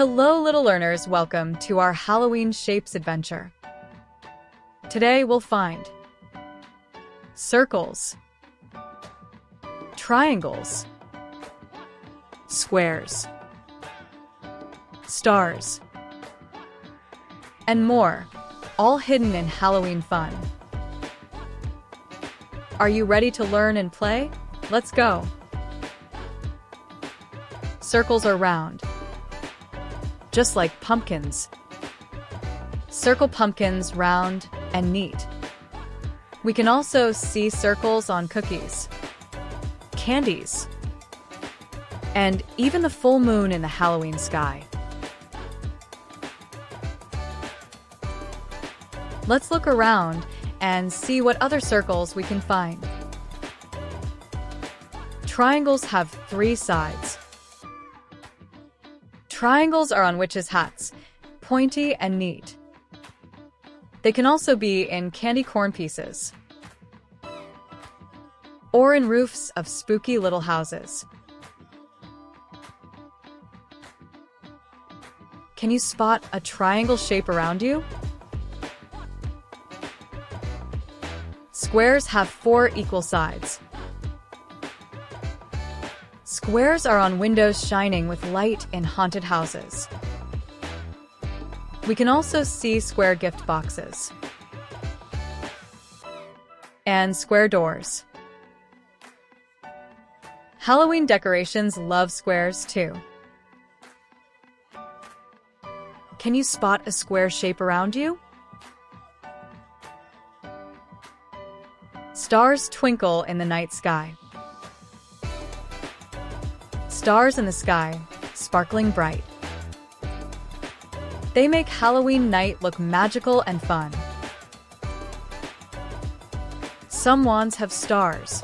Hello little learners, welcome to our Halloween shapes adventure. Today we'll find circles, triangles, squares, stars, and more, all hidden in Halloween fun. Are you ready to learn and play? Let's go! Circles are round, just like pumpkins. Circle pumpkins round and neat. We can also see circles on cookies, candies, and even the full moon in the Halloween sky. Let's look around and see what other circles we can find. Triangles have three sides. Triangles are on witches' hats, pointy and neat. They can also be in candy corn pieces or in roofs of spooky little houses. Can you spot a triangle shape around you? Squares have four equal sides. Squares are on windows shining with light in haunted houses. We can also see square gift boxes and square doors. Halloween decorations love squares too. Can you spot a square shape around you? Stars twinkle in the night sky. Stars in the sky, sparkling bright. They make Halloween night look magical and fun. Some wands have stars.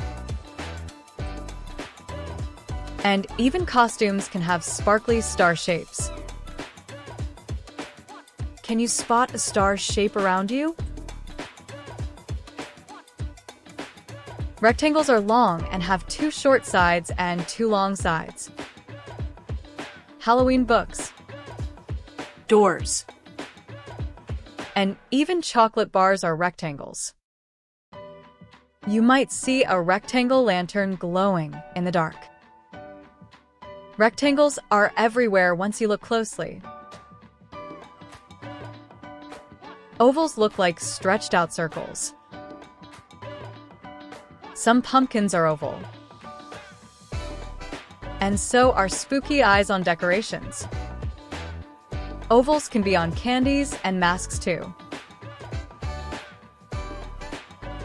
And even costumes can have sparkly star shapes. Can you spot a star shape around you? Rectangles are long and have two short sides and two long sides. Halloween books, doors, and even chocolate bars are rectangles. You might see a rectangle lantern glowing in the dark. Rectangles are everywhere once you look closely. Ovals look like stretched out circles. Some pumpkins are oval, and so are spooky eyes on decorations. Ovals can be on candies and masks too.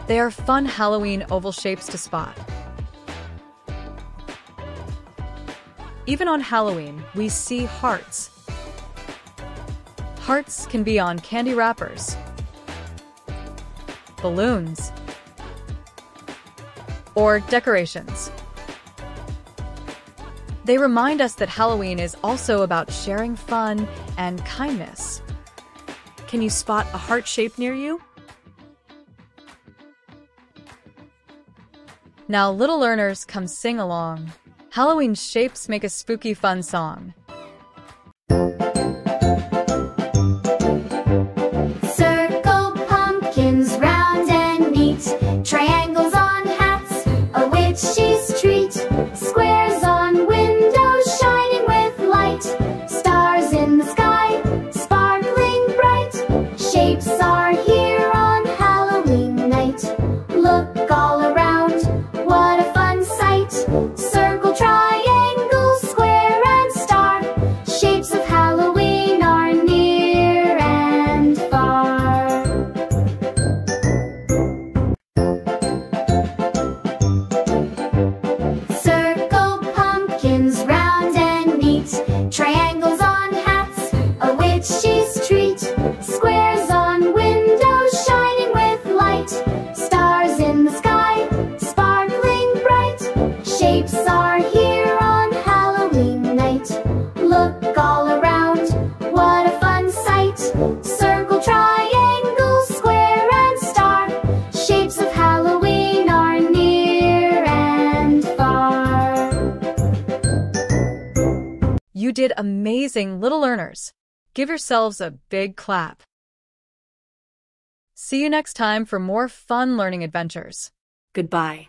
They are fun Halloween oval shapes to spot. Even on Halloween, we see hearts. Hearts can be on candy wrappers, balloons, or decorations. They remind us that Halloween is also about sharing fun and kindness. Can you spot a heart shape near you? Now, little learners, come sing along. Halloween shapes make a spooky fun song. Circle pumpkins round and neat, triangles on hats, a witch's treat, squares on windows shining with light, stars in the sky, sparkling bright, shapes are here on Halloween night. Look all around, what a fun sight, circle, triangle, square, and star. You did amazing, little learners. Give yourselves a big clap. See you next time for more fun learning adventures. Goodbye.